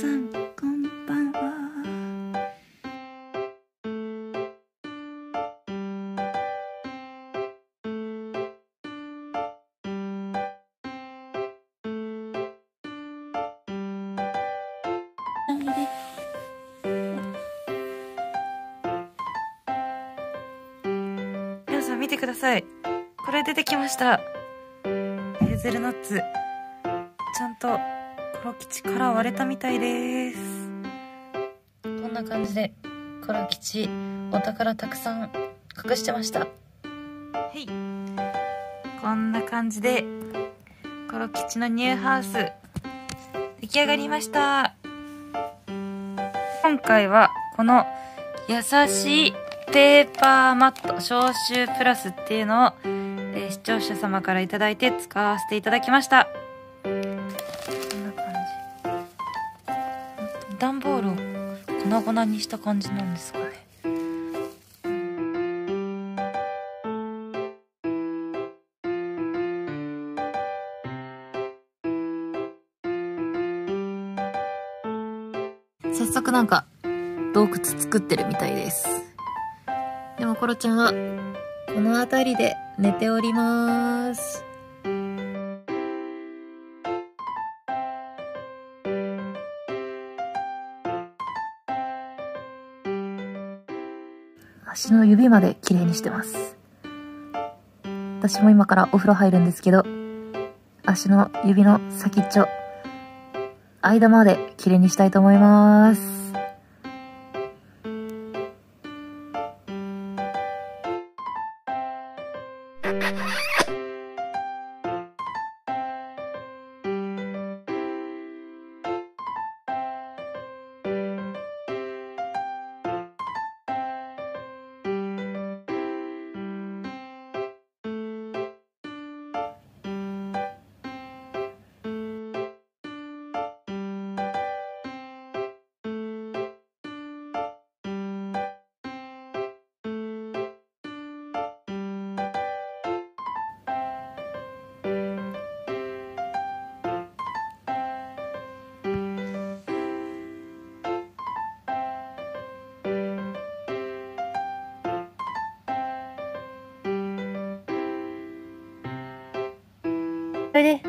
さんこんばんは。皆さん見てください、これ出てきました。ヘーゼルナッツ、ちゃんとコロ吉から割れたみたいです。こんな感じでコロ吉お宝たくさん隠してました。はい。こんな感じでコロ吉のニューハウス出来上がりました。今回はこの優しいペーパーマット消臭プラスっていうのを、視聴者様からいただいて使わせていただきました。段ボールを粉々にした感じなんですかね。早速なんか洞窟作ってるみたいです。でもコロちゃんはこの辺りで寝ております。足の指まで綺麗にしてます。私も今からお風呂入るんですけど、足の指の先っちょ、間まで綺麗にしたいと思います。それで